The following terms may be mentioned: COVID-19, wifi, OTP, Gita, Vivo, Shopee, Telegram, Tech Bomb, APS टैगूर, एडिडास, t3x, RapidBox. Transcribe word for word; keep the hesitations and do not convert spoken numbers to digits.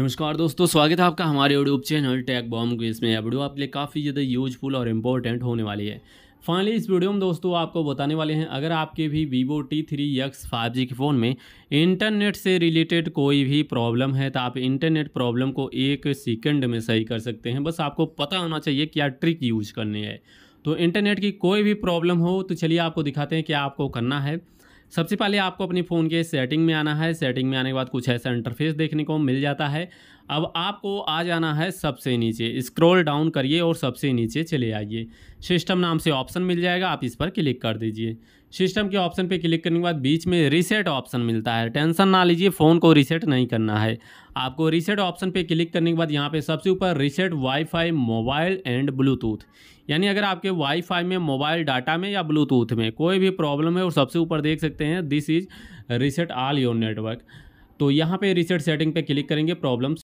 नमस्कार दोस्तों, स्वागत है आपका हमारे यूट्यूब चैनल टेक बॉम्ब के। इसमें वीडियो आपके लिए काफ़ी ज़्यादा यूजफुल और इम्पोर्टेंट होने वाली है। फाइनली इस वीडियो में दोस्तों आपको बताने वाले हैं, अगर आपके भी Vivo T three X five G के फ़ोन में इंटरनेट से रिलेटेड कोई भी प्रॉब्लम है तो आप इंटरनेट प्रॉब्लम को एक सेकंड में सही कर सकते हैं। बस आपको पता होना चाहिए क्या ट्रिक यूज करनी है। तो इंटरनेट की कोई भी प्रॉब्लम हो तो चलिए आपको दिखाते हैं क्या आपको करना है। सबसे पहले आपको अपने फ़ोन के सेटिंग में आना है। सेटिंग में आने के बाद कुछ ऐसा इंटरफेस देखने को मिल जाता है। अब आपको आ जाना है सबसे नीचे, स्क्रॉल डाउन करिए और सबसे नीचे चले आइए। सिस्टम नाम से ऑप्शन मिल जाएगा, आप इस पर क्लिक कर दीजिए। सिस्टम के ऑप्शन पे क्लिक करने के बाद बीच में रीसेट ऑप्शन मिलता है। टेंशन ना लीजिए, फ़ोन को रीसेट नहीं करना है। आपको रीसेट ऑप्शन पे क्लिक करने के बाद यहाँ पे सबसे ऊपर reset wifi mobile and Bluetooth, यानी अगर आपके वाईफाई में, मोबाइल डाटा में या ब्लूटूथ में कोई भी प्रॉब्लम है और सबसे ऊपर देख सकते हैं this is reset all your network. तो यहाँ पे रीसेट सेटिंग पे क्लिक करेंगे, प्रॉब्लम